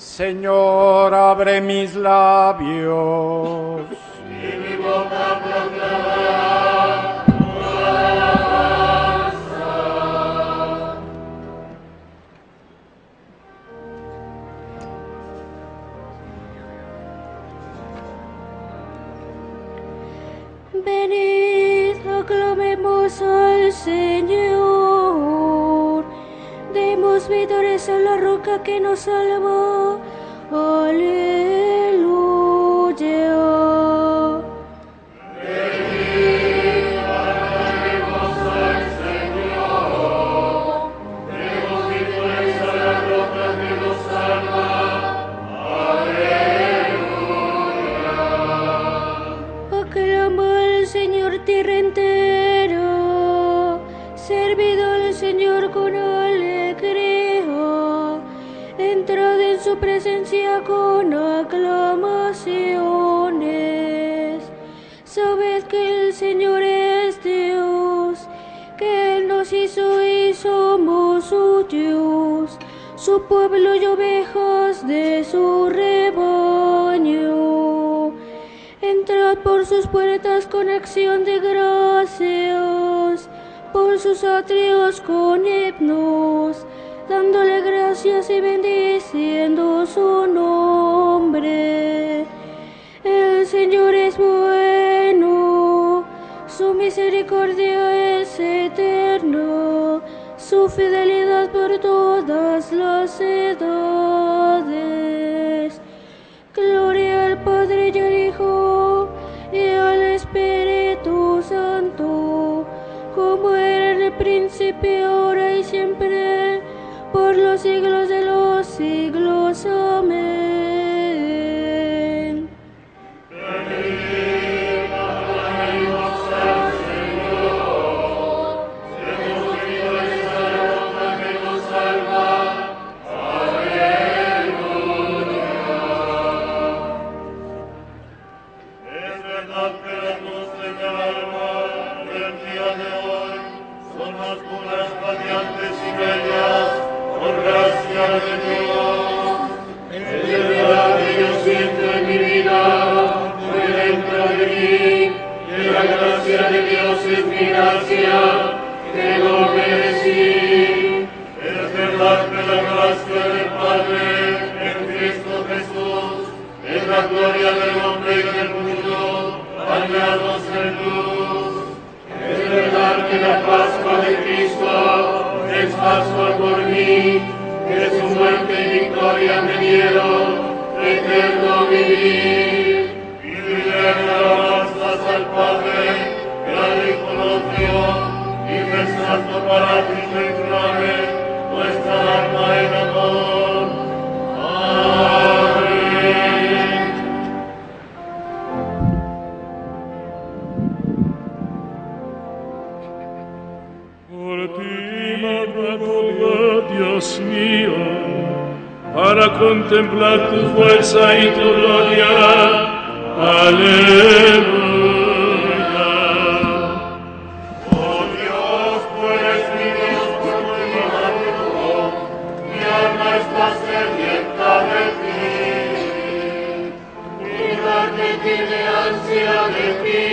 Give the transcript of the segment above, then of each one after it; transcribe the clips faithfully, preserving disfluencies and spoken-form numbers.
Señor, abre mis labios, y mi boca proclamará tu alabanza. Venid, proclamemos al Señor, demos vítores a la roca que nos salvó. Aleluya. Venid, alabemos al Señor. Demos vítores a la roca que nos salva. Aleluya. Aclama al Señor tierra entera. Servid al Señor con alegría. Entrad en su presencia con aclamaciones. Sabed que el Señor es Dios, que Él nos hizo y somos suyos, su pueblo y ovejas de su rebaño. Entrad por sus puertas con acción de gracias, por sus atrios con himnos, dándole gracias y bendiciendo su nombre. El Señor es bueno, su misericordia es eterna, su fidelidad por todas las edades. Gloria al Padre y al Hijo y al Espíritu Santo, como era en el principio, ahora y siempre, por los siglos de los siglos. Amén. Venid, aclamemos al Señor. Demos vítores a la roca que nos salva. Aleluya. Es verdad que las luces del alma del día de hoy son más puras, radiantes y bellas. Por gracia de Dios, el verdad que yo siento en mi vida, fue dentro de mí, que la gracia de Dios es mi gracia, que lo merecí. Es verdad que la gracia del Padre en Cristo Jesús, es la gloria del hombre y del mundo, bañados en luz. Es verdad que la Pascua de Cristo es Pascua por mí, que su muerte y victoria me dieron eterno vivir. Y diré alabanzas al Padre, que al Hijo nos dio, y rezando para Cristo inflame nuestra alma en amor. Amén. Dios mío, para contemplar tu fuerza y tu gloria. Aleluya. Oh Dios, tú eres mi Dios, por tu mano, mi alma está sedienta de ti. Mi carne tiene ansia de ti,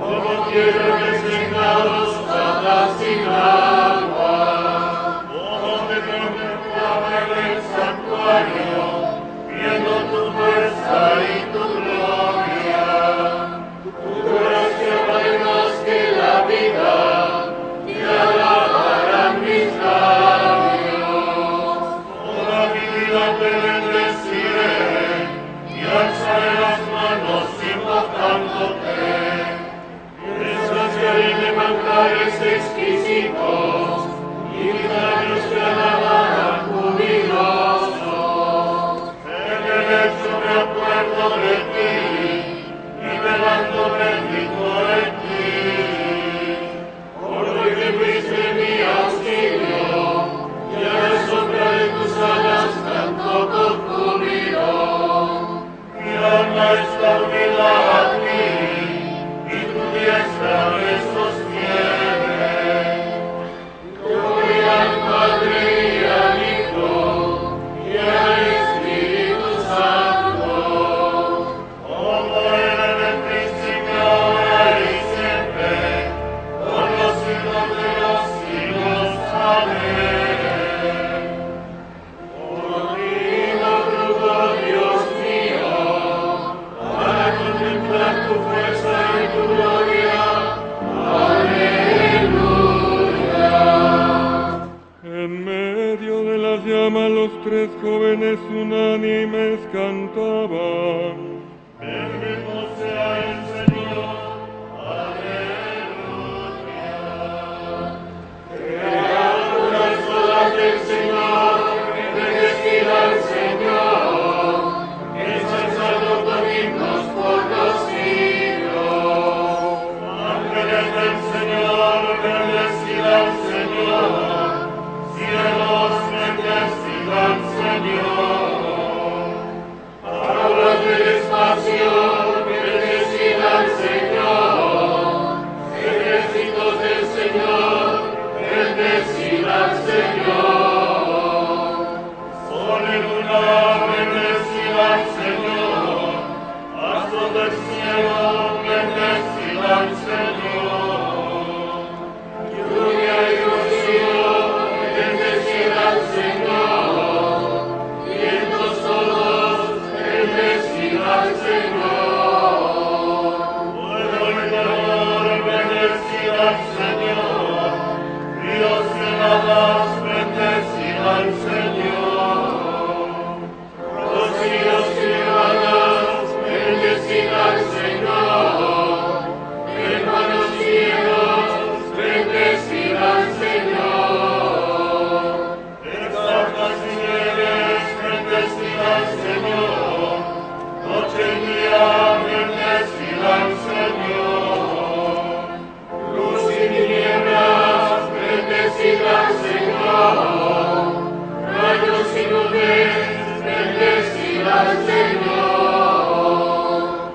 como quiero desengados cada ciudad. Viendo tu fuerza y tu gloria. En medio de las llamas los tres jóvenes unánimes cantaban: bendito sea el Señor, aleluya. Criaturas todas del Señor, bendecid al Señor, ensalzadlo con himnos por los siglos. Ángeles del Señor, bendecid al Señor, cielos, bendecid al Señor. Palabras del espacio, bendecid al Señor, ejércitos del Señor, bendecid al Señor. Sol y luna, bendecid al Señor, astros del cielo, bendecid al Señor. Lluvia y rocío, bendecid al Señor, vientos solos, bendecid al Señor. Fuego y calor, bendecid al Señor, ríos y lagas, bendecid al Señor. Rocíos y lagas, bendecid al Señor, hermanos cielos, bendecid al Señor. Exaltas y nieves, bendecid al Señor, noche y día, bendecid al Señor. Luz y tinieblas, bendecid al Señor, rayos y nubes, bendecid al Señor.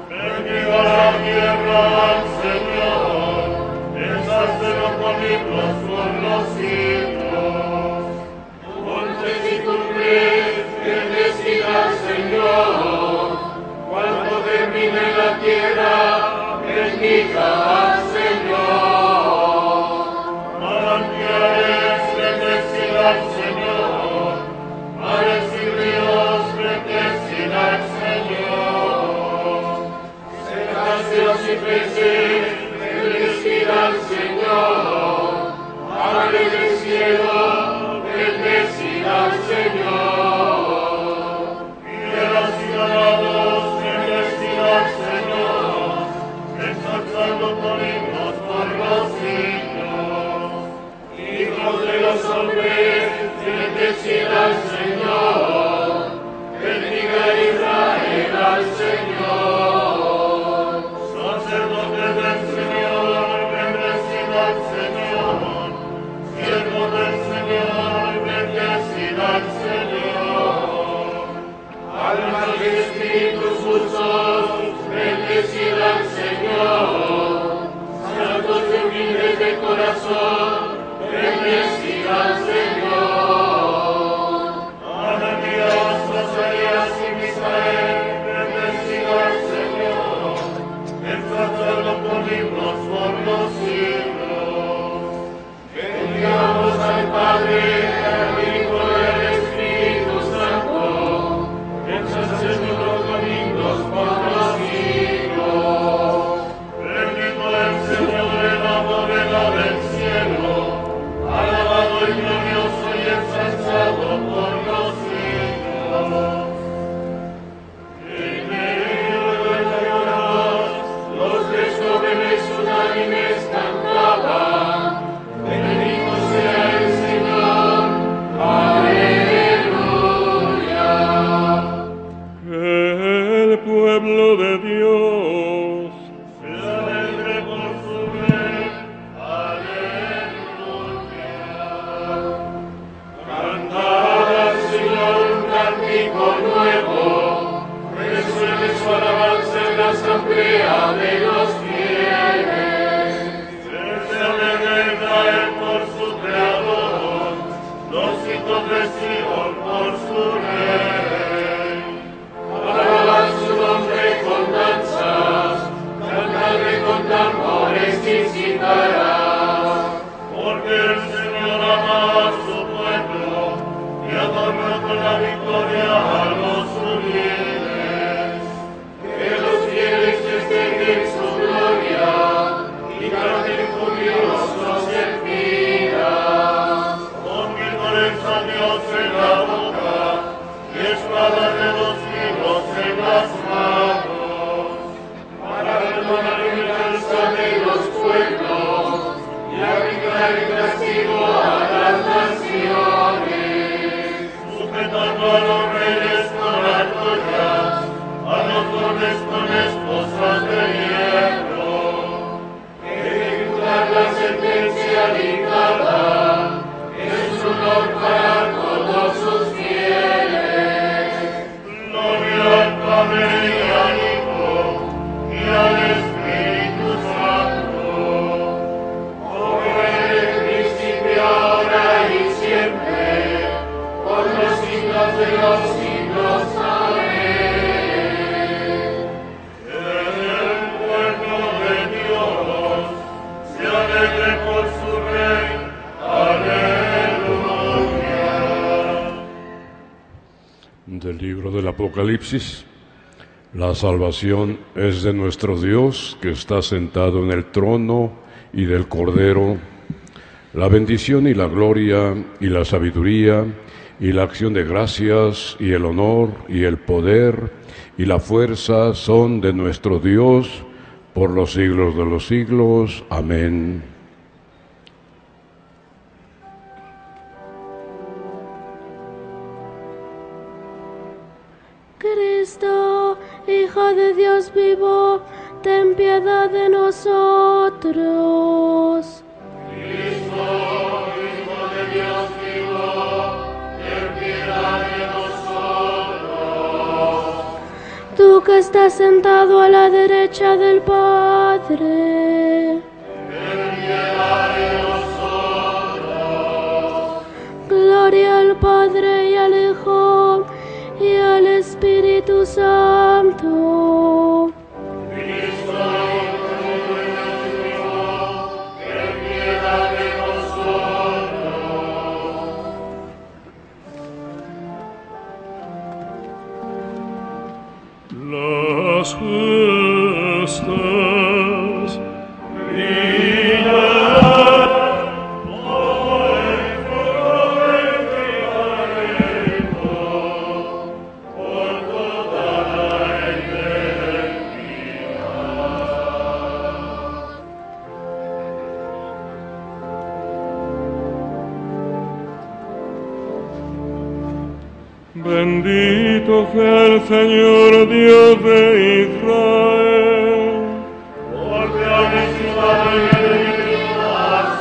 Bendiga la tierra al Señor, ensácelo con himnos por los siglos. Montes y cumbres, bendecid al Señor, cuando termine la tierra, bendiga al Señor. Manantiales, bendecid al Señor, mares y ríos, bendecid al Señor. Cetáceos y peces, bendecid al Señor, aves del cielo, bendecid al Señor. Piedras y ganados, bendecid al Señor, ensalzadlo con himnos por los siglos. Hijos de los hombres, bendecid al Señor, bendiga Israel al Señor. Sacerdotes del Señor, bendecid al Señor, siervos del Señor, bendecid al Señor. Almas y espíritus justos, bendecid al Señor, santos y humildes de corazón, bendecid al Señor. Ananías, Azarías y Misael, bendecid al Señor, ensalzadlo con himnos por los siglos. Bendigamos al Padre, al Hijo y al Espíritu Santo, ensalzadlo con himnos por los siglos. Bendito el Señor en la bóveda del cielo, alabado y glorioso y ensalzado por los siglos. En medio de las llamas, los tres jóvenes unánimes cantaban: bendito sea el Señor, aleluya. El pueblo de Dios se alegre por su rey, aleluya. Cantad al Señor un cántico nuevo, resuene su alabanza en la asamblea de los fieles. Se alegre Israel por su creador, los hijos de Sion por su rey. Alabad su nombre con danzas, cantadle con tambores y cítaras. Porque el Señor ama a su pueblo y adorna con la victoria a los humildes. Que los fieles festejen su gloria y canten jubilosos en vida. Porque con el Apocalipsis. La salvación es de nuestro Dios que está sentado en el trono y del Cordero. La bendición y la gloria y la sabiduría y la acción de gracias y el honor y el poder y la fuerza son de nuestro Dios por los siglos de los siglos. Amén. Cristo, Hijo de Dios vivo, ten piedad de nosotros. Cristo, Hijo de Dios vivo, ten piedad de nosotros. Tú que estás sentado a la derecha del Padre, ten piedad de nosotros. Gloria al Padre y al Hijo y al Espíritu Santo. Cristo, Hijo de Dios vivo, ten piedad de nosotros. Las justas bendito sea el Señor Dios de Israel, porque ha visitado y redimido a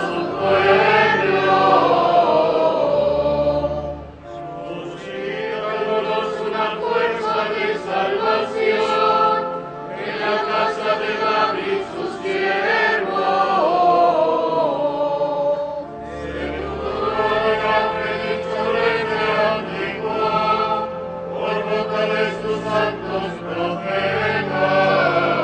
su pueblo, suscitándonos una fuerza de salvación en la casa de David su siervo, según la predicha de de sus santos profetas.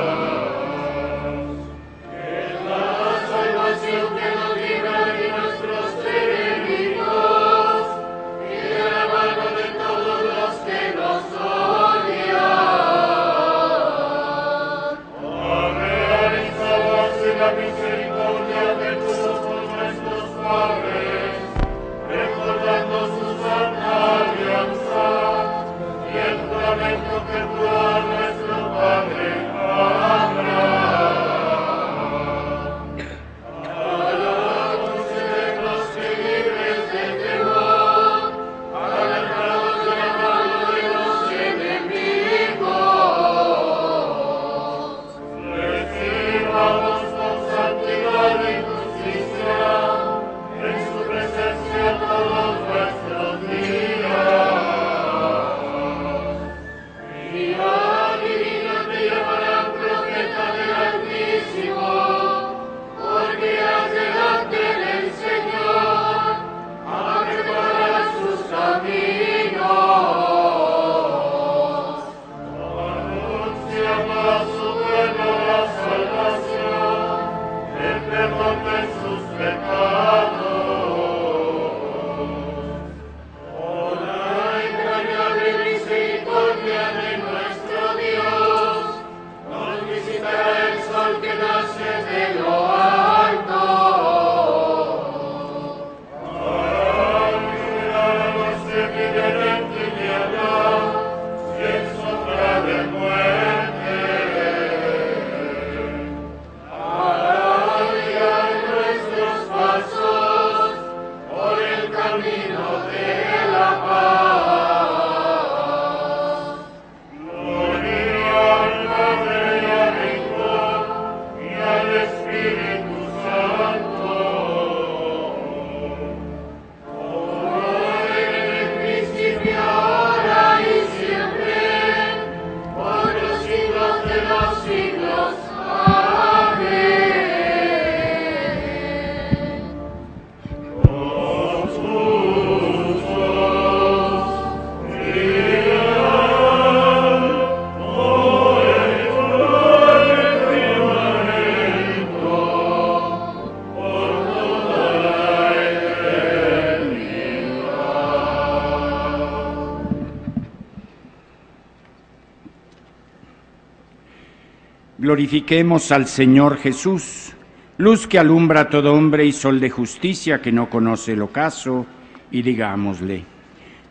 Glorifiquemos al Señor Jesús, luz que alumbra a todo hombre y sol de justicia que no conoce el ocaso, y digámosle: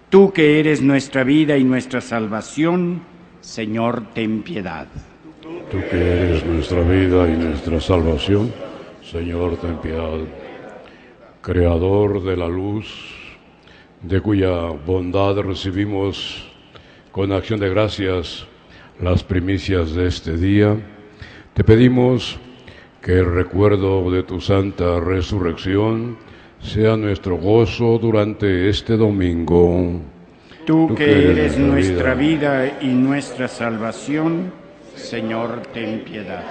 tú que eres nuestra vida y nuestra salvación, Señor, ten piedad. Tú que eres nuestra vida y nuestra salvación, Señor, ten piedad. Creador de la luz, de cuya bondad recibimos con acción de gracias las primicias de este día, te pedimos que el recuerdo de tu santa resurrección sea nuestro gozo durante este domingo. Tú, Tú que, que eres nuestra vida, vida y nuestra salvación, Señor, ten piedad.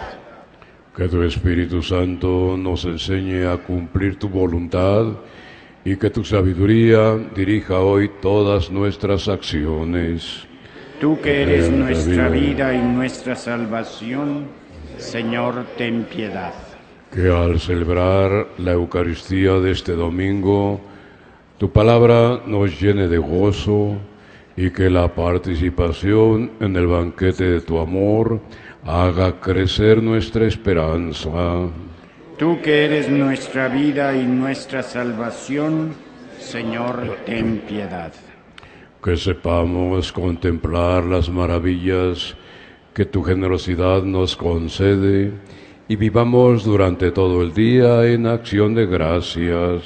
Que tu Espíritu Santo nos enseñe a cumplir tu voluntad y que tu sabiduría dirija hoy todas nuestras acciones. Tú que eres nuestra vida y nuestra salvación, Señor, ten piedad. Que al celebrar la Eucaristía de este domingo, tu palabra nos llene de gozo y que la participación en el banquete de tu amor haga crecer nuestra esperanza. Tú que eres nuestra vida y nuestra salvación, Señor, ten piedad. Que sepamos contemplar las maravillas que tu generosidad nos concede y vivamos durante todo el día en acción de gracias.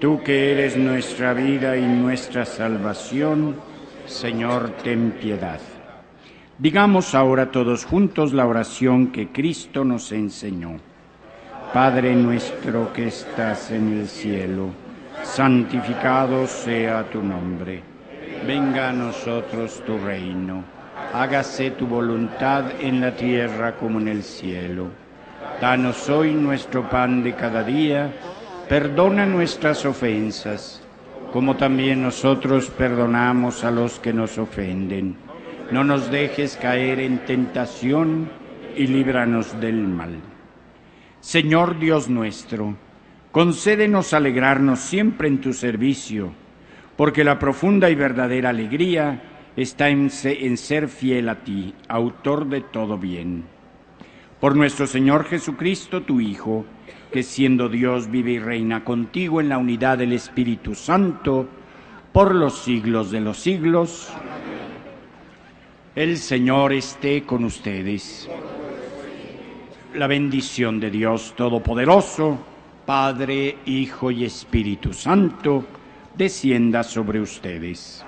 Tú que eres nuestra vida y nuestra salvación, Señor, ten piedad. Digamos ahora todos juntos la oración que Cristo nos enseñó. Padre nuestro que estás en el cielo, santificado sea tu nombre. Venga a nosotros tu reino, hágase tu voluntad en la tierra como en el cielo. Danos hoy nuestro pan de cada día, perdona nuestras ofensas, como también nosotros perdonamos a los que nos ofenden. No nos dejes caer en tentación y líbranos del mal. Señor Dios nuestro, concédenos alegrarnos siempre en tu servicio, porque la profunda y verdadera alegría está en ser fiel a ti, autor de todo bien. Por nuestro Señor Jesucristo, tu Hijo, que siendo Dios vive y reina contigo en la unidad del Espíritu Santo, por los siglos de los siglos. El Señor esté con ustedes. La bendición de Dios Todopoderoso, Padre, Hijo y Espíritu Santo, descienda sobre ustedes.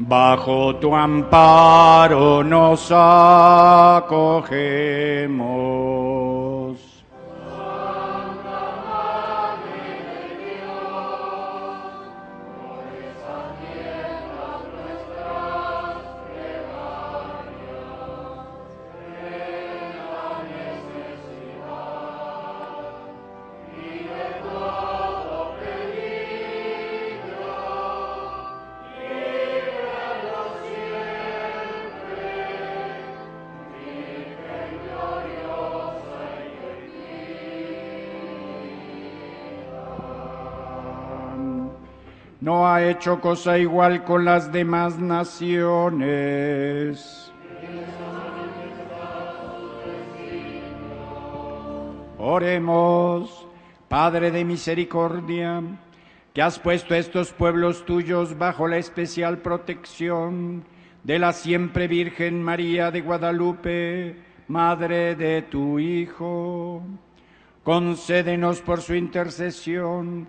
Bajo tu amparo nos acogemos. Santa Madre de Dios, por esa tierra nuestras plegarias, en la necesidad y de todo peligro. No ha hecho cosa igual con las demás naciones. Oremos, Padre de misericordia, que has puesto estos pueblos tuyos bajo la especial protección de la siempre Virgen María de Guadalupe, Madre de tu Hijo. Concédenos por su intercesión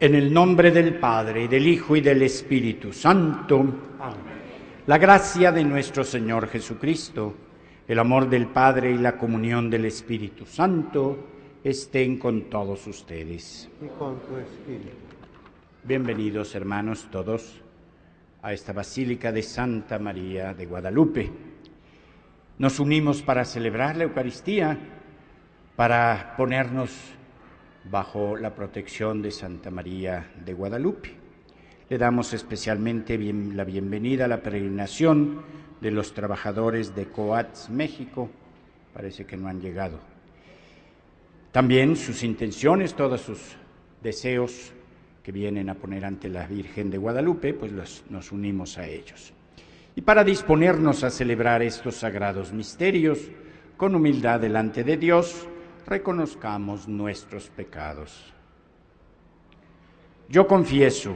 En el nombre del Padre, y del Hijo, y del Espíritu Santo. Amén. La gracia de nuestro Señor Jesucristo, el amor del Padre y la comunión del Espíritu Santo estén con todos ustedes. Y con tu espíritu. Bienvenidos, hermanos, todos a esta Basílica de Santa María de Guadalupe. Nos unimos para celebrar la Eucaristía, para ponernos bajo la protección de Santa María de Guadalupe. Le damos especialmente bien, la bienvenida a la peregrinación de los trabajadores de COATS, México. Parece que no han llegado. También sus intenciones, todos sus deseos que vienen a poner ante la Virgen de Guadalupe, pues los, nos unimos a ellos. Y para disponernos a celebrar estos sagrados misterios, con humildad delante de Dios, reconozcamos nuestros pecados. Yo confieso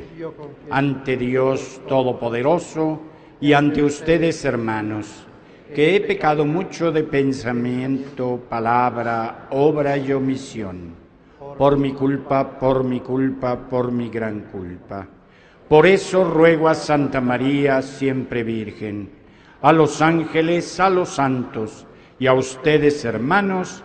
ante Dios Todopoderoso y ante ustedes, hermanos, que he pecado mucho de pensamiento, palabra, obra y omisión, por mi culpa, por mi culpa, por mi gran culpa. Por eso ruego a Santa María, siempre Virgen, a los ángeles, a los santos y a ustedes, hermanos,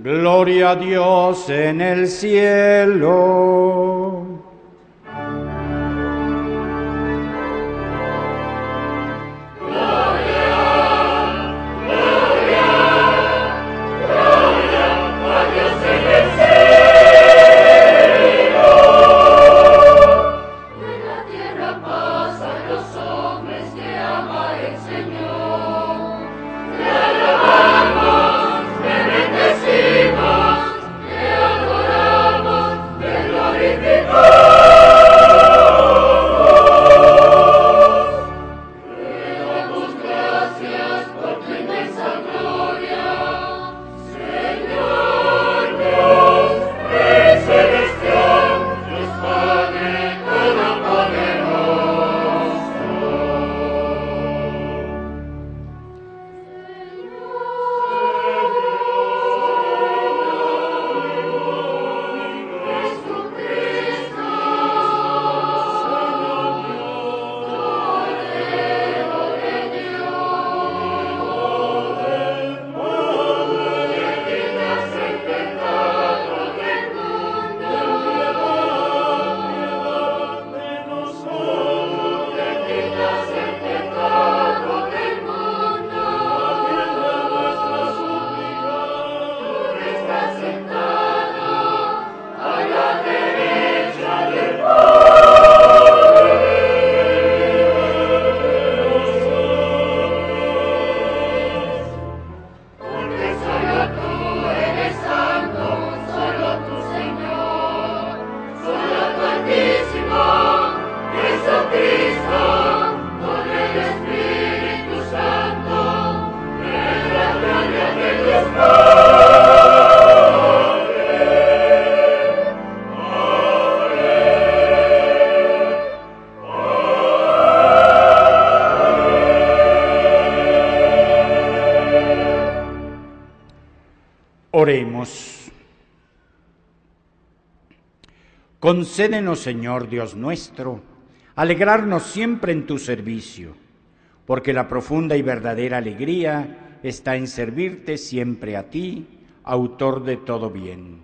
Gloria a Dios en el cielo. Gloria, gloria, gloria a Dios en el cielo. En la tierra paz a los hombres que ama el Señor. Te alabamos. Te bendecimos, te adoramos, te glorificamos. Oremos. Concédenos, Señor Dios nuestro, alegrarnos siempre en tu servicio, porque la profunda y verdadera alegría está en servirte siempre a ti, autor de todo bien.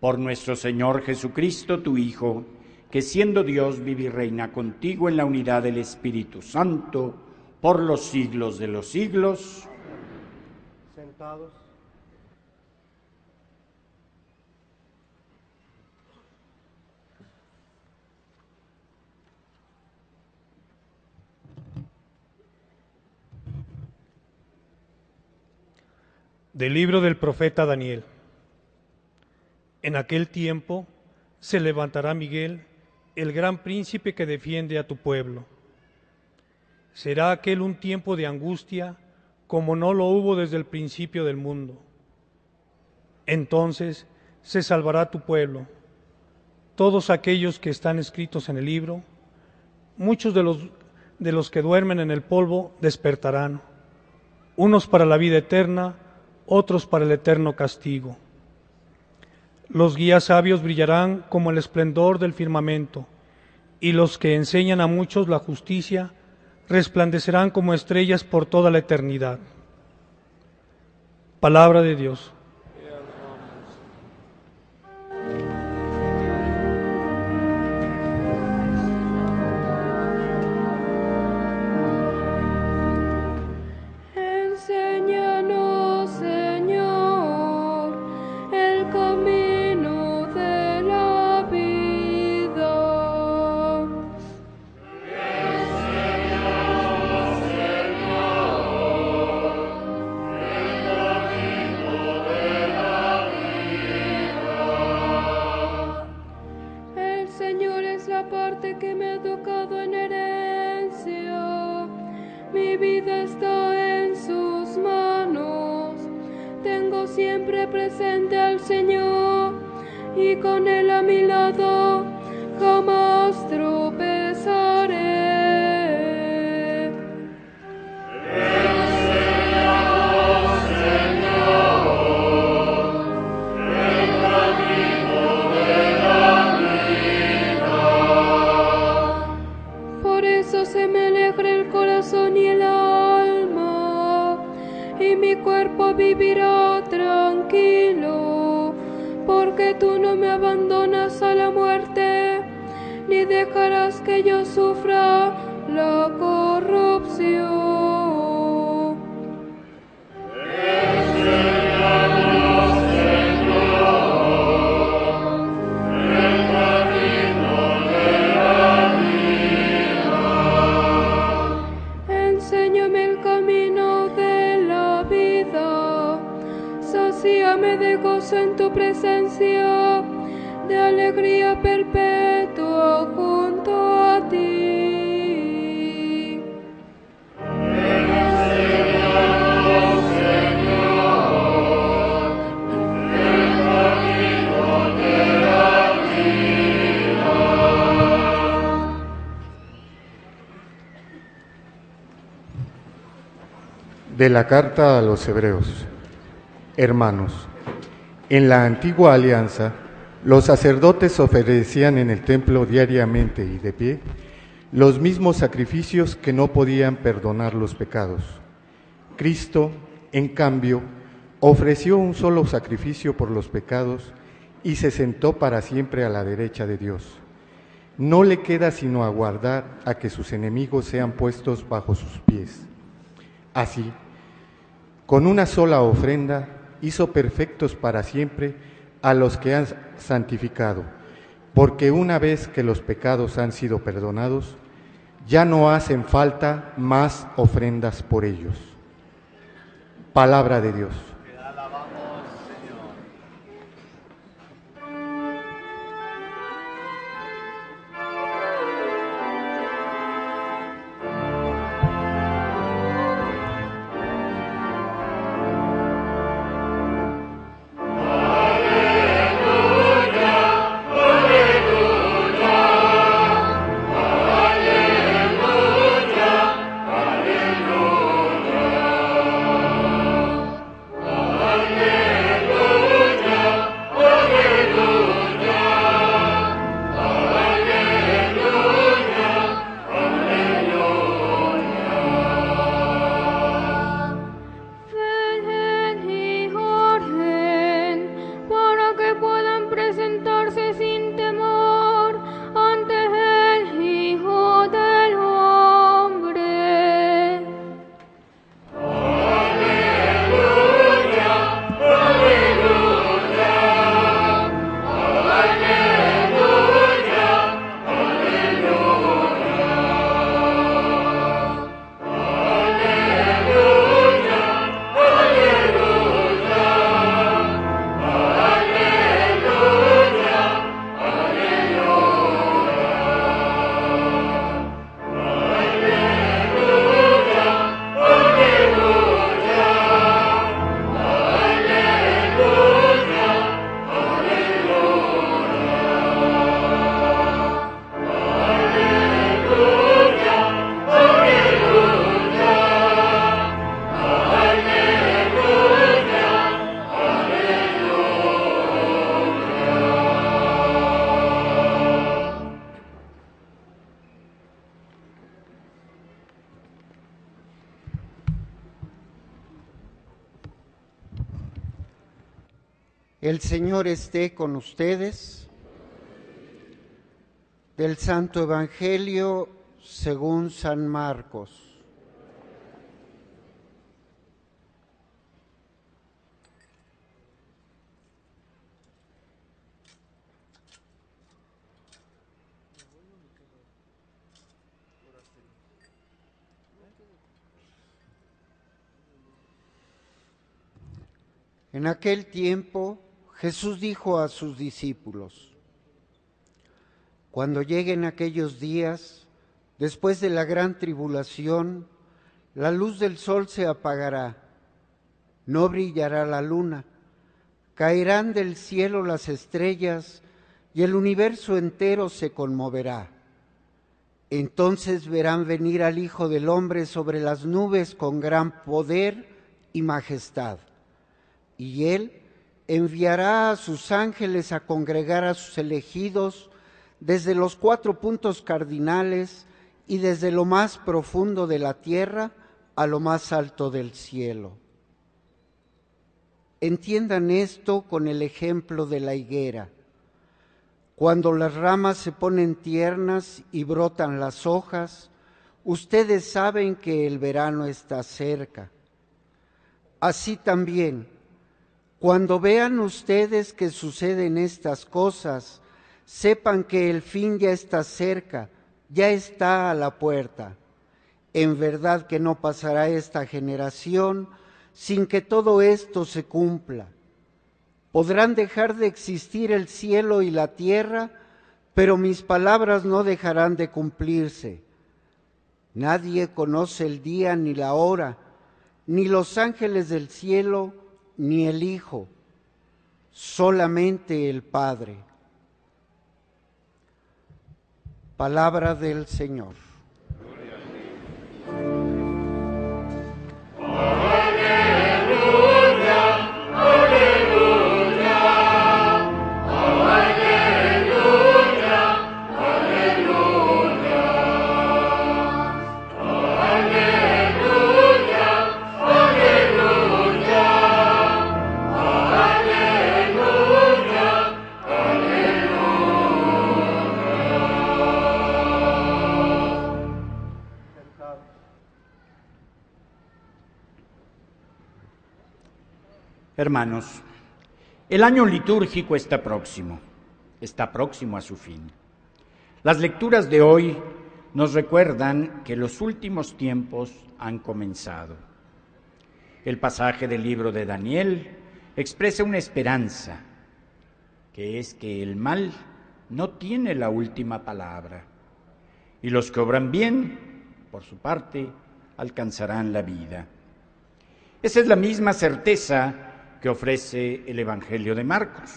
Por nuestro Señor Jesucristo, tu Hijo, que siendo Dios vive y reina contigo en la unidad del Espíritu Santo, por los siglos de los siglos. Sentados. Del libro del profeta Daniel. En aquel tiempo se levantará Miguel, el gran príncipe que defiende a tu pueblo. Será aquel un tiempo de angustia, como no lo hubo desde el principio del mundo. Entonces se salvará tu pueblo, todos aquellos que están escritos en el libro. Muchos de los, de los que duermen en el polvo despertarán, unos para la vida eterna, otros para el eterno castigo. Los guías sabios brillarán como el esplendor del firmamento, y los que enseñan a muchos la justicia resplandecerán como estrellas por toda la eternidad. Palabra de Dios. De la carta a los hebreos. Hermanos, en la antigua alianza, los sacerdotes ofrecían en el templo diariamente y de pie los mismos sacrificios que no podían perdonar los pecados. Cristo, en cambio, ofreció un solo sacrificio por los pecados y se sentó para siempre a la derecha de Dios. No le queda sino aguardar a que sus enemigos sean puestos bajo sus pies. Así, con una sola ofrenda hizo perfectos para siempre a los que han santificado, porque una vez que los pecados han sido perdonados, ya no hacen falta más ofrendas por ellos. Palabra de Dios. El Señor esté con ustedes. Del Santo Evangelio según San Marcos. En aquel tiempo, Jesús dijo a sus discípulos: cuando lleguen aquellos días, después de la gran tribulación, la luz del sol se apagará, no brillará la luna, caerán del cielo las estrellas y el universo entero se conmoverá. Entonces verán venir al Hijo del Hombre sobre las nubes con gran poder y majestad. Y Él enviará a sus ángeles a congregar a sus elegidos desde los cuatro puntos cardinales y desde lo más profundo de la tierra a lo más alto del cielo. Entiendan esto con el ejemplo de la higuera. Cuando las ramas se ponen tiernas y brotan las hojas, ustedes saben que el verano está cerca. Así también, cuando vean ustedes que suceden estas cosas, sepan que el fin ya está cerca, ya está a la puerta. En verdad que no pasará esta generación sin que todo esto se cumpla. Podrán dejar de existir el cielo y la tierra, pero mis palabras no dejarán de cumplirse. Nadie conoce el día ni la hora, ni los ángeles del cielo, ni el Hijo, solamente el Padre. Palabra del Señor. Gloria a ti. Hermanos, el año litúrgico está próximo, está próximo a su fin. Las lecturas de hoy nos recuerdan que los últimos tiempos han comenzado. El pasaje del libro de Daniel expresa una esperanza, que es que el mal no tiene la última palabra, y los que obran bien, por su parte, alcanzarán la vida. Esa es la misma certeza que ofrece el Evangelio de Marcos.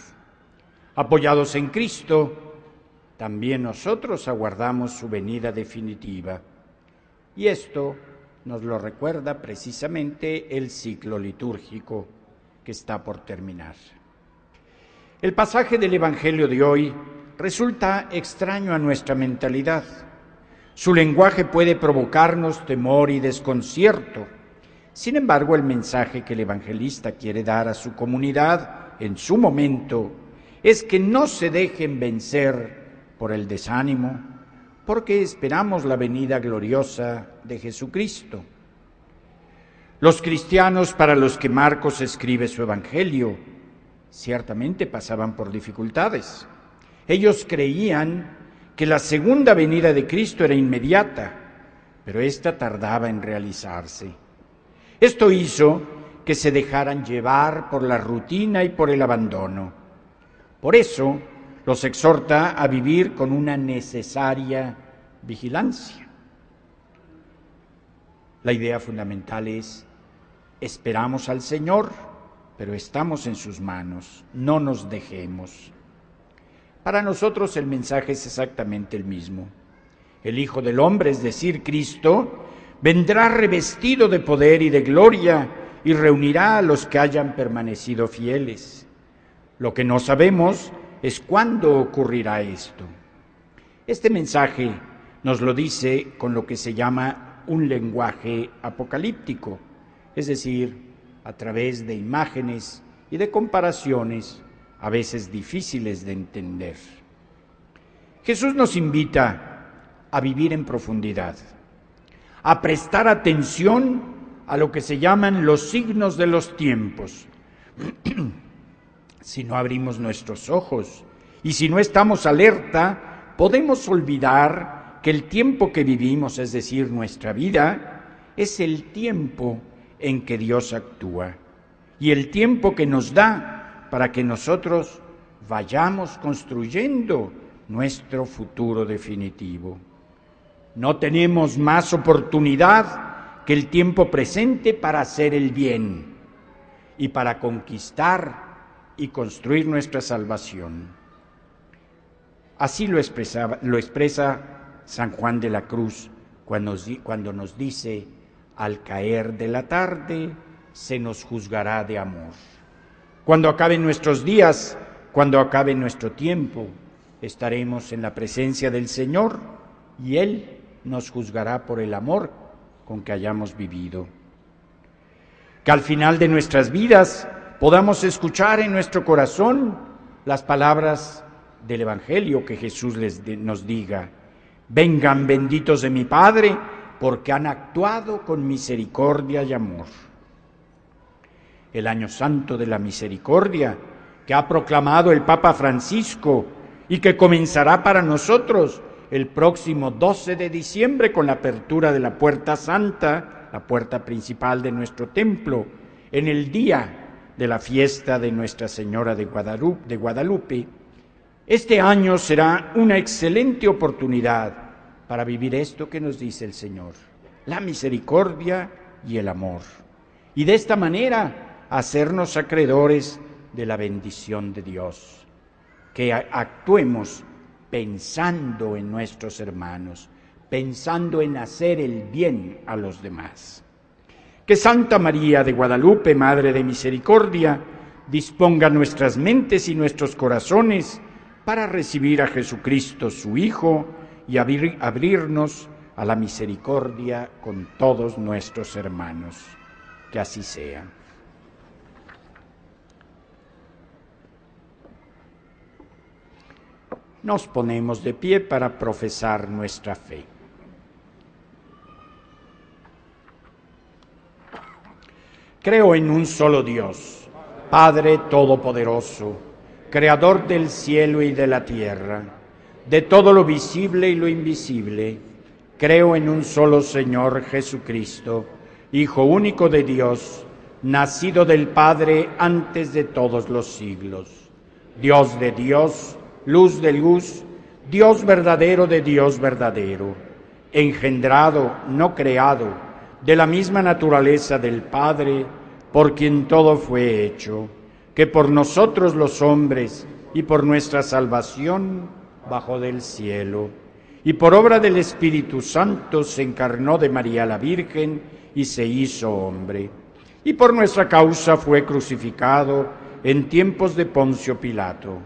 Apoyados en Cristo, también nosotros aguardamos su venida definitiva. Y esto nos lo recuerda precisamente el ciclo litúrgico que está por terminar. El pasaje del Evangelio de hoy resulta extraño a nuestra mentalidad. Su lenguaje puede provocarnos temor y desconcierto. Sin embargo, el mensaje que el evangelista quiere dar a su comunidad en su momento es que no se dejen vencer por el desánimo, porque esperamos la venida gloriosa de Jesucristo. Los cristianos para los que Marcos escribe su evangelio ciertamente pasaban por dificultades. Ellos creían que la segunda venida de Cristo era inmediata, pero ésta tardaba en realizarse. Esto hizo que se dejaran llevar por la rutina y por el abandono. Por eso los exhorta a vivir con una necesaria vigilancia. La idea fundamental es: esperamos al Señor, pero estamos en sus manos, no nos dejemos. Para nosotros el mensaje es exactamente el mismo. El Hijo del Hombre, es decir, Cristo, vendrá revestido de poder y de gloria y reunirá a los que hayan permanecido fieles. Lo que no sabemos es cuándo ocurrirá esto. Este mensaje nos lo dice con lo que se llama un lenguaje apocalíptico, es decir, a través de imágenes y de comparaciones a veces difíciles de entender. Jesús nos invita a vivir en profundidad, a prestar atención a lo que se llaman los signos de los tiempos. Si no abrimos nuestros ojos y si no estamos alerta, podemos olvidar que el tiempo que vivimos, es decir, nuestra vida, es el tiempo en que Dios actúa y el tiempo que nos da para que nosotros vayamos construyendo nuestro futuro definitivo. No tenemos más oportunidad que el tiempo presente para hacer el bien y para conquistar y construir nuestra salvación. Así lo expresa, lo expresa San Juan de la Cruz cuando, cuando nos dice: al caer de la tarde se nos juzgará de amor. Cuando acaben nuestros días, cuando acabe nuestro tiempo, estaremos en la presencia del Señor y Él nos juzgará por el amor con que hayamos vivido. Que al final de nuestras vidas podamos escuchar en nuestro corazón las palabras del Evangelio que Jesús les de, nos diga: vengan benditos de mi Padre, porque han actuado con misericordia y amor. El Año Santo de la Misericordia, que ha proclamado el Papa Francisco y que comenzará para nosotros el próximo doce de diciembre con la apertura de la Puerta Santa, la puerta principal de nuestro templo, en el día de la fiesta de Nuestra Señora de Guadalupe, de Guadalupe. Este año será una excelente oportunidad para vivir esto que nos dice el Señor, la misericordia y el amor, y de esta manera hacernos acreedores de la bendición de Dios, que actuemos pensando en nuestros hermanos, pensando en hacer el bien a los demás. Que Santa María de Guadalupe, Madre de Misericordia, disponga nuestras mentes y nuestros corazones para recibir a Jesucristo, su Hijo, y abrir, abrirnos a la misericordia con todos nuestros hermanos. Que así sea. Nos ponemos de pie para profesar nuestra fe. Creo en un solo Dios, Padre Todopoderoso, Creador del cielo y de la tierra, de todo lo visible y lo invisible. Creo en un solo Señor Jesucristo, Hijo único de Dios, nacido del Padre antes de todos los siglos, Dios de Dios, luz de luz, Dios verdadero de Dios verdadero, engendrado, no creado, de la misma naturaleza del Padre, por quien todo fue hecho, que por nosotros los hombres y por nuestra salvación bajó del cielo, y por obra del Espíritu Santo se encarnó de María la Virgen y se hizo hombre, y por nuestra causa fue crucificado en tiempos de Poncio Pilato.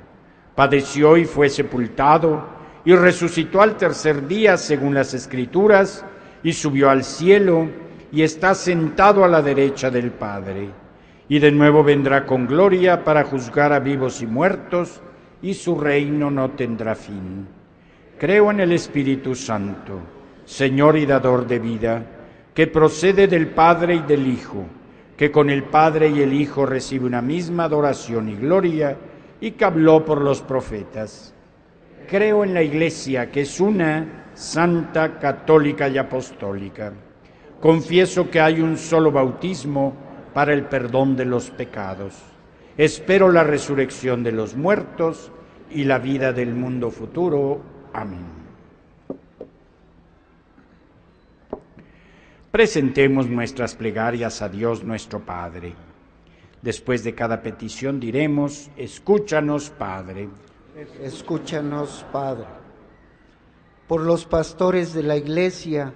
Padeció y fue sepultado, y resucitó al tercer día según las Escrituras, y subió al cielo, y está sentado a la derecha del Padre. Y de nuevo vendrá con gloria para juzgar a vivos y muertos, y su reino no tendrá fin. Creo en el Espíritu Santo, Señor y dador de vida, que procede del Padre y del Hijo, que con el Padre y el Hijo recibe una misma adoración y gloria, y que habló por los profetas. Creo en la Iglesia, que es una, santa, católica y apostólica. Confieso que hay un solo bautismo para el perdón de los pecados. Espero la resurrección de los muertos y la vida del mundo futuro. Amén. Presentemos nuestras plegarias a Dios nuestro Padre. Después de cada petición diremos: escúchanos, Padre. Escúchanos, Padre. Por los pastores de la Iglesia,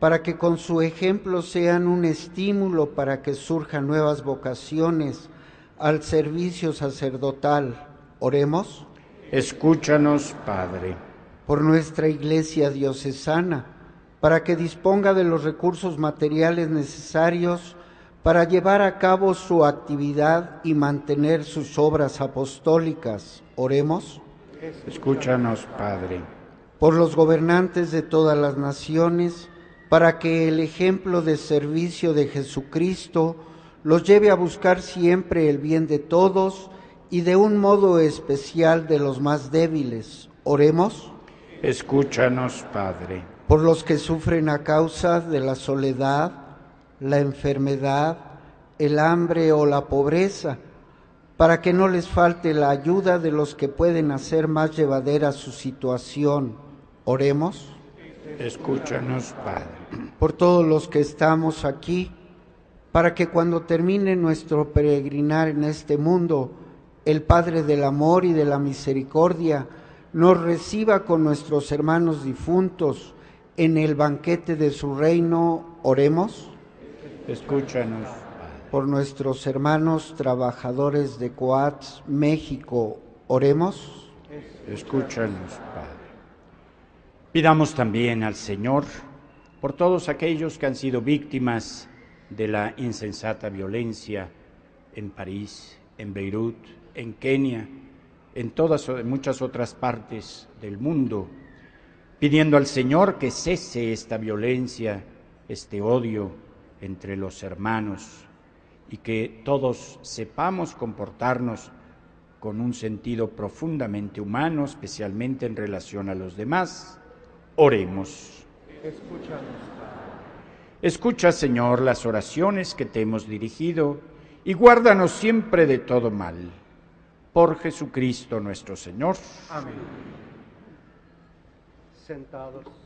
para que con su ejemplo sean un estímulo para que surjan nuevas vocaciones al servicio sacerdotal, oremos. Escúchanos, Padre. Por nuestra Iglesia diocesana, para que disponga de los recursos materiales necesarios para llevar a cabo su actividad y mantener sus obras apostólicas. Oremos. Escúchanos, Padre. Por los gobernantes de todas las naciones, para que el ejemplo de servicio de Jesucristo los lleve a buscar siempre el bien de todos y de un modo especial de los más débiles. Oremos. Escúchanos, Padre. Por los que sufren a causa de la soledad, la enfermedad, el hambre o la pobreza, para que no les falte la ayuda de los que pueden hacer más llevadera su situación. Oremos. Escúchanos, Padre. Por todos los que estamos aquí, para que cuando termine nuestro peregrinar en este mundo, el Padre del amor y de la misericordia nos reciba con nuestros hermanos difuntos en el banquete de su reino. Oremos. Escúchanos, Padre. Por nuestros hermanos trabajadores de Coatz, México. Oremos. Escúchanos, Padre. Pidamos también al Señor por todos aquellos que han sido víctimas de la insensata violencia en París, en Beirut, en Kenia, en todas en muchas otras partes del mundo, pidiendo al Señor que cese esta violencia, este odio entre los hermanos, y que todos sepamos comportarnos con un sentido profundamente humano, especialmente en relación a los demás. Oremos. Escúchanos. Escucha, Señor, las oraciones que te hemos dirigido y guárdanos siempre de todo mal. Por Jesucristo nuestro Señor. Amén. Sentados. Señor,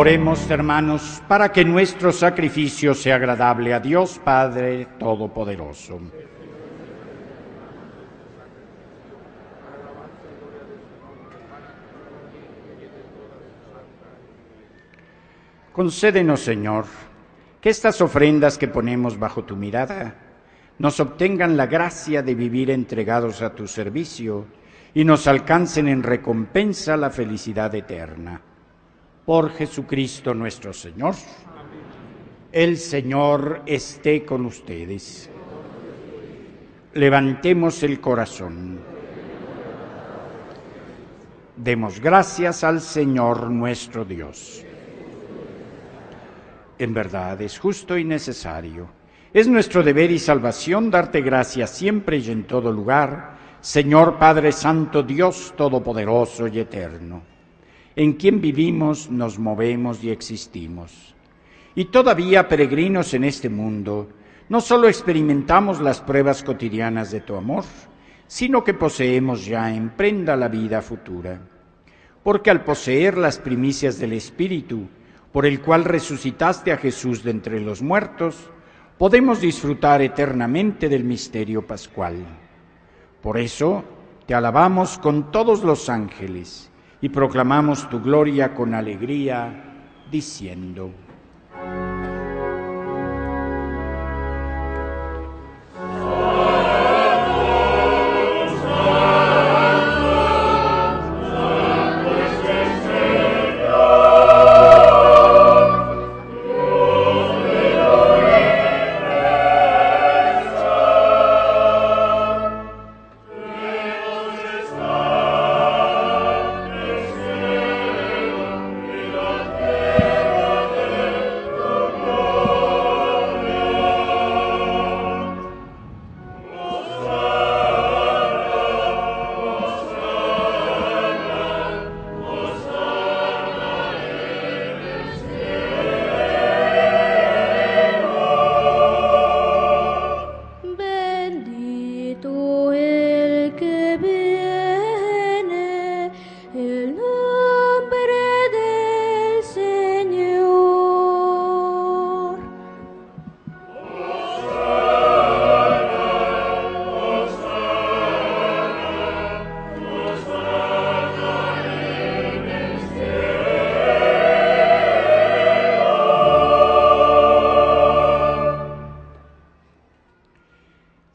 Oremos, hermanos, para que nuestro sacrificio sea agradable a Dios Padre Todopoderoso. Concédenos, Señor, que estas ofrendas que ponemos bajo tu mirada nos obtengan la gracia de vivir entregados a tu servicio y nos alcancen en recompensa la felicidad eterna. Por Jesucristo nuestro Señor. Amén. El Señor esté con ustedes. Levantemos el corazón. Demos gracias al Señor nuestro Dios. En verdad es justo y necesario. Es nuestro deber y salvación darte gracias siempre y en todo lugar, Señor Padre Santo, Dios Todopoderoso y Eterno, en quien vivimos, nos movemos y existimos. Y todavía, peregrinos en este mundo, no solo experimentamos las pruebas cotidianas de tu amor, sino que poseemos ya en prenda la vida futura. Porque al poseer las primicias del Espíritu, por el cual resucitaste a Jesús de entre los muertos, podemos disfrutar eternamente del misterio pascual. Por eso, te alabamos con todos los ángeles, y proclamamos tu gloria con alegría, diciendo: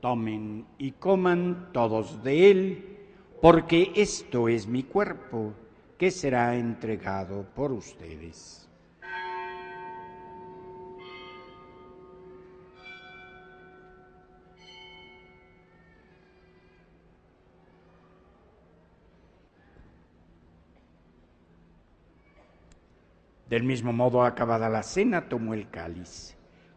tomen y coman todos de él, porque esto es mi cuerpo, que será entregado por ustedes. Del mismo modo, acabada la cena, tomó el cáliz,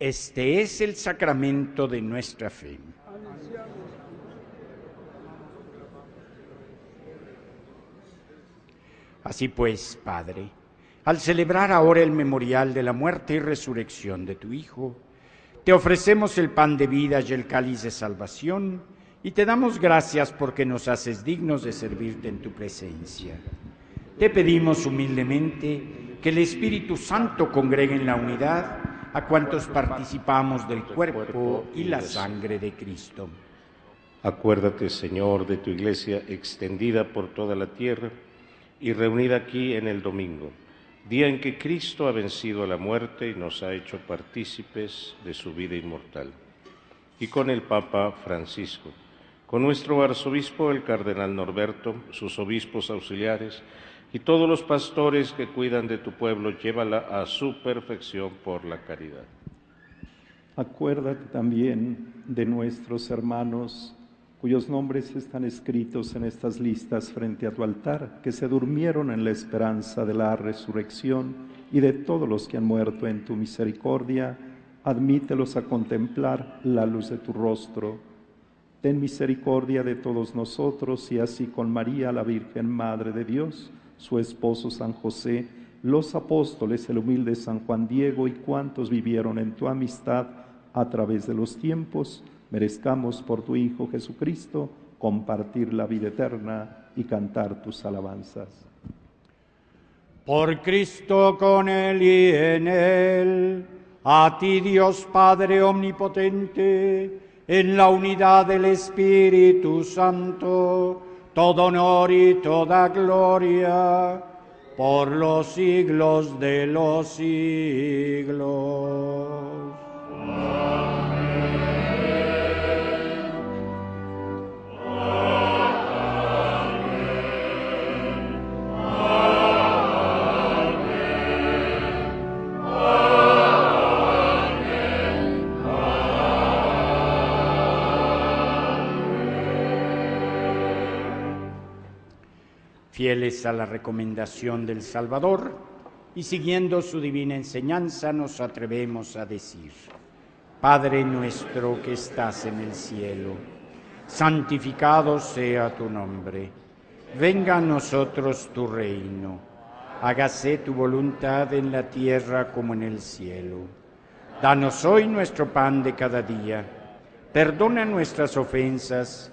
Este es el sacramento de nuestra fe. Así pues, Padre, al celebrar ahora el memorial de la muerte y resurrección de tu Hijo, te ofrecemos el pan de vida y el cáliz de salvación, y te damos gracias porque nos haces dignos de servirte en tu presencia. Te pedimos humildemente que el Espíritu Santo congregue en la unidad a cuantos participamos del cuerpo y la sangre de Cristo. Acuérdate, Señor, de tu iglesia extendida por toda la tierra y reunida aquí en el domingo, día en que Cristo ha vencido a la muerte y nos ha hecho partícipes de su vida inmortal. Y con el Papa Francisco, con nuestro arzobispo, el cardenal Norberto, sus obispos auxiliares y todos los pastores que cuidan de tu pueblo, llévala a su perfección por la caridad. Acuérdate también de nuestros hermanos cuyos nombres están escritos en estas listas frente a tu altar, que se durmieron en la esperanza de la resurrección, y de todos los que han muerto en tu misericordia, admítelos a contemplar la luz de tu rostro. Ten misericordia de todos nosotros, y así con María, la Virgen Madre de Dios, su esposo San José, los apóstoles, el humilde San Juan Diego, y cuantos vivieron en tu amistad a través de los tiempos, merezcamos por tu Hijo Jesucristo compartir la vida eterna y cantar tus alabanzas. Por Cristo, con Él y en Él, a ti Dios Padre Omnipotente, en la unidad del Espíritu Santo, todo honor y toda gloria, por los siglos de los siglos. Amén. Fieles a la recomendación del Salvador y siguiendo su divina enseñanza, nos atrevemos a decir: Padre nuestro que estás en el cielo, santificado sea tu nombre. Venga a nosotros tu reino. Hágase tu voluntad en la tierra como en el cielo. Danos hoy nuestro pan de cada día. Perdona nuestras ofensas,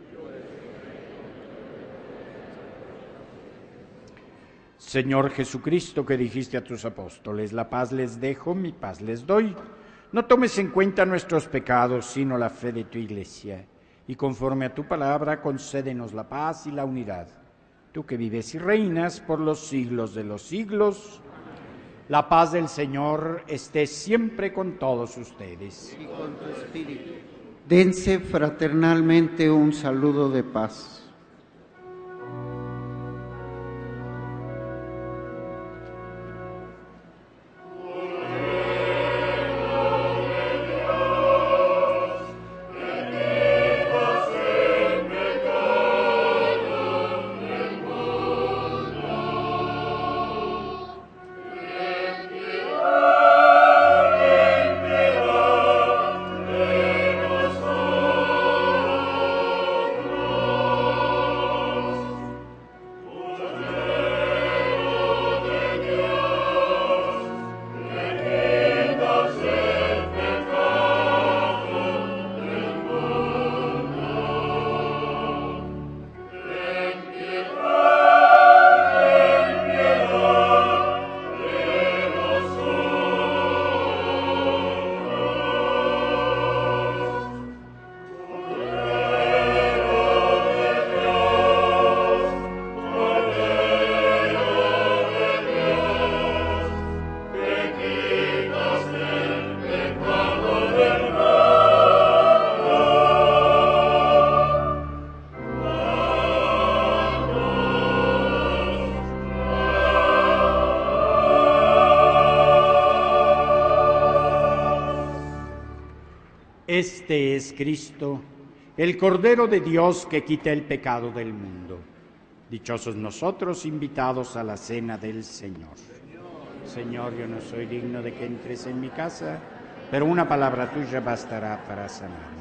Señor Jesucristo, que dijiste a tus apóstoles: la paz les dejo, mi paz les doy. No tomes en cuenta nuestros pecados, sino la fe de tu iglesia. Y conforme a tu palabra, concédenos la paz y la unidad. Tú que vives y reinas por los siglos de los siglos, la paz del Señor esté siempre con todos ustedes. Y con tu espíritu. Dense fraternalmente un saludo de paz. Este es Cristo, el Cordero de Dios que quita el pecado del mundo. Dichosos nosotros, invitados a la cena del Señor. Señor, yo no soy digno de que entres en mi casa, pero una palabra tuya bastará para sanarme.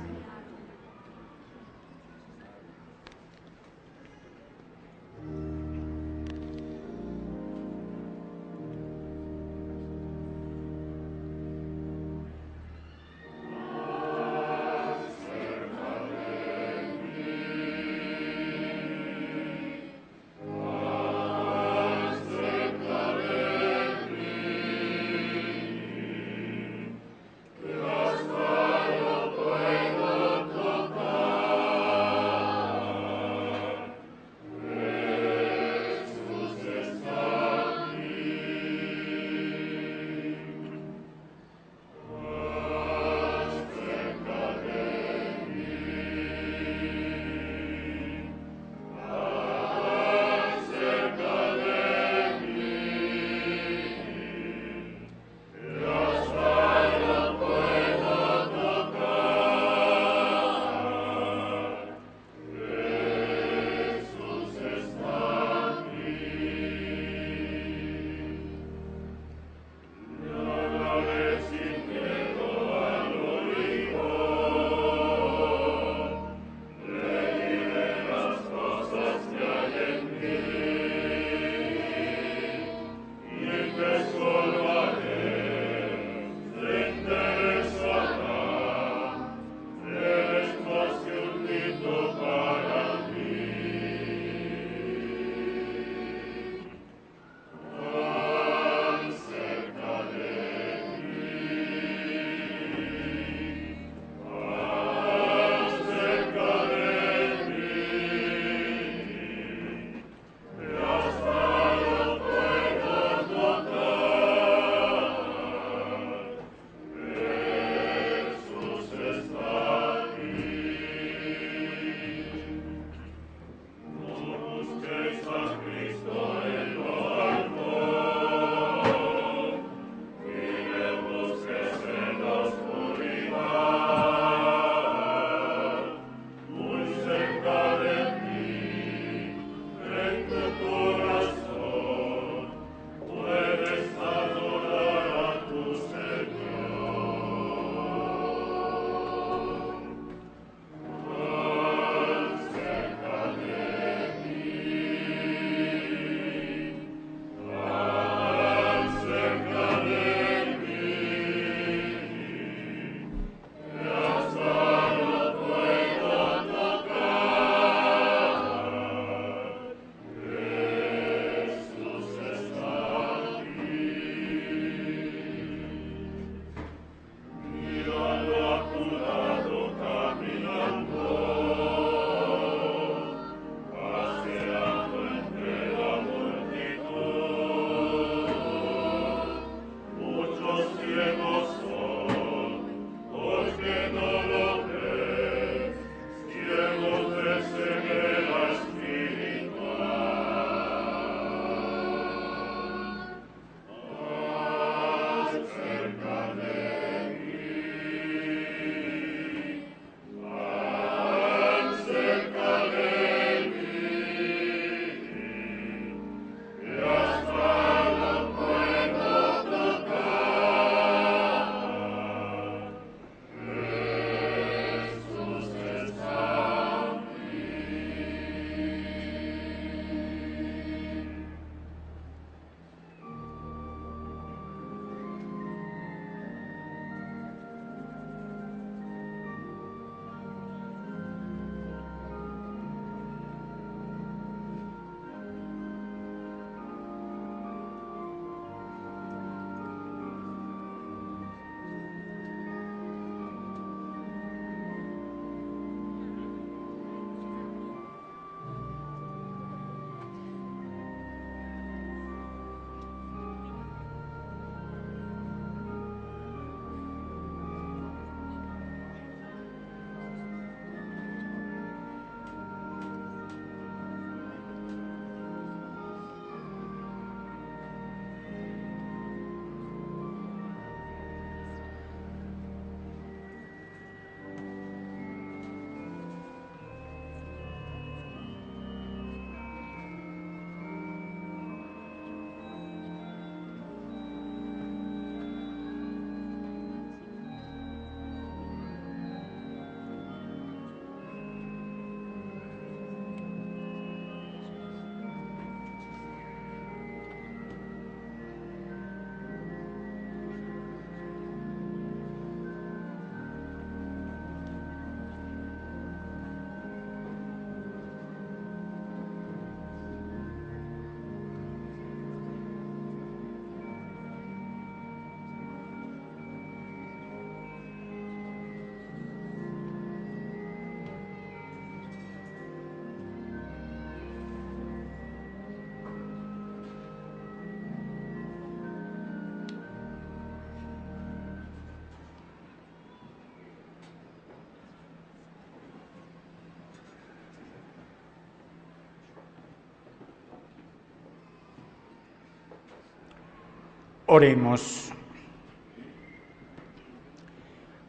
Oremos.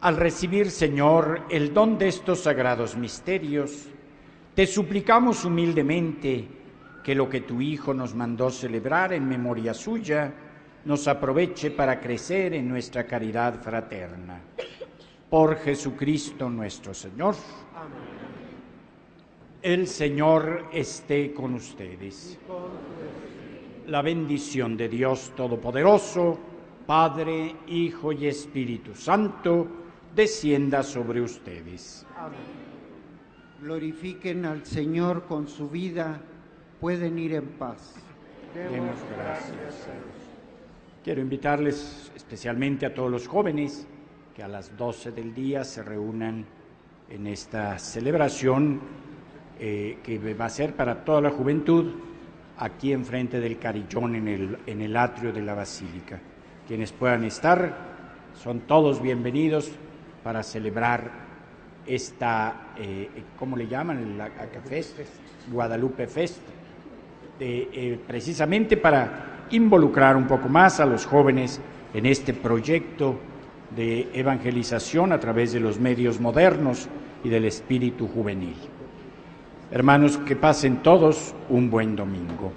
Al recibir, Señor, el don de estos sagrados misterios, te suplicamos humildemente que lo que tu Hijo nos mandó celebrar en memoria suya nos aproveche para crecer en nuestra caridad fraterna. Por Jesucristo nuestro Señor. Amén. El Señor esté con ustedes. La bendición de Dios Todopoderoso, Padre, Hijo y Espíritu Santo, descienda sobre ustedes. Amén. Glorifiquen al Señor con su vida. Pueden ir en paz. Demos gracias a Dios. Quiero invitarles especialmente a todos los jóvenes que a las doce del día se reúnan en esta celebración Eh, que va a ser para toda la juventud, aquí enfrente del carillón, en el, en el atrio de la Basílica. Quienes puedan estar, son todos bienvenidos para celebrar esta, eh, ¿cómo le llaman? La Fest, Guadalupe Fest, eh, eh, precisamente para involucrar un poco más a los jóvenes en este proyecto de evangelización a través de los medios modernos y del espíritu juvenil. Hermanos, que pasen todos un buen domingo.